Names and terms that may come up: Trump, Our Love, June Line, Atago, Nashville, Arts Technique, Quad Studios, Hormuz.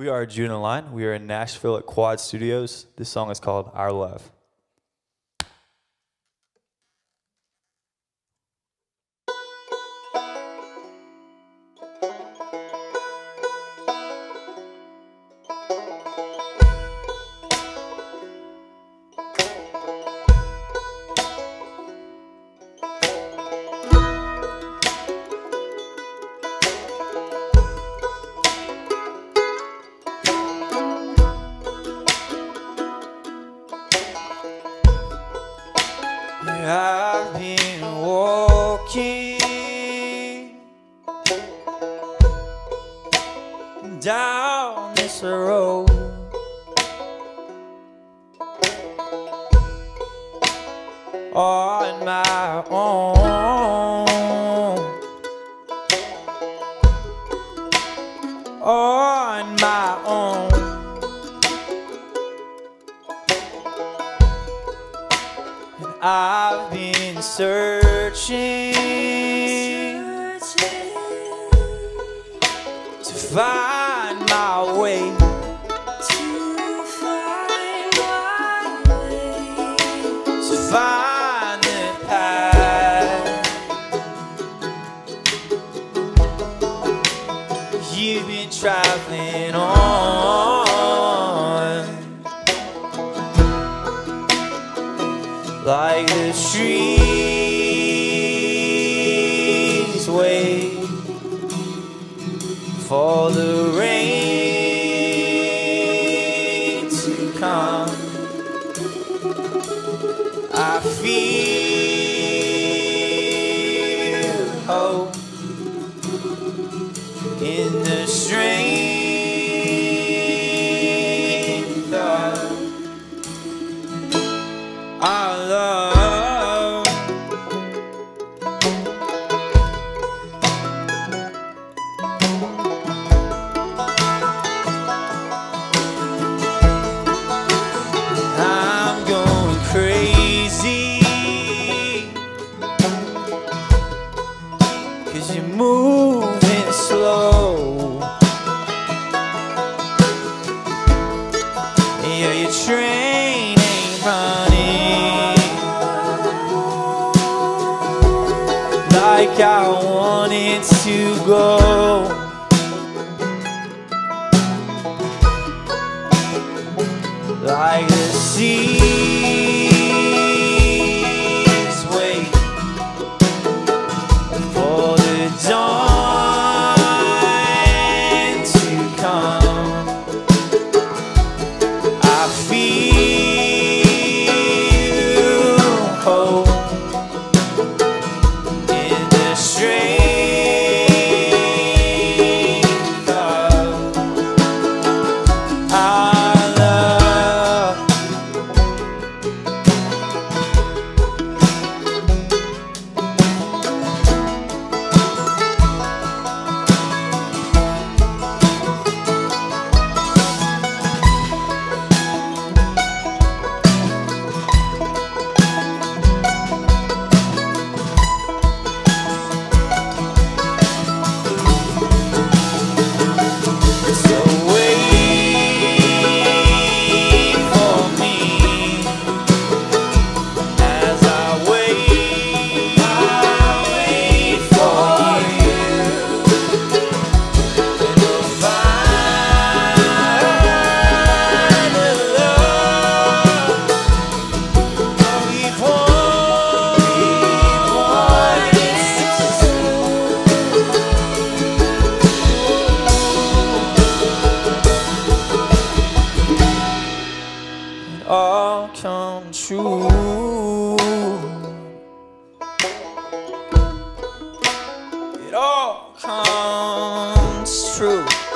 We are June Line. We are in Nashville at Quad Studios. This song is called Our Love. I've been walking down this road, on my own, on my own. I've been searching to find my way, to find the path you've been traveling on. Like the trees wait for the rain to come, I feel hope in the strength of our love. You're moving slow, yeah, your train ain't running like I want it to go. Like the seas wait for dawn to come, I feel hope in the strength of our all come true. It all comes true.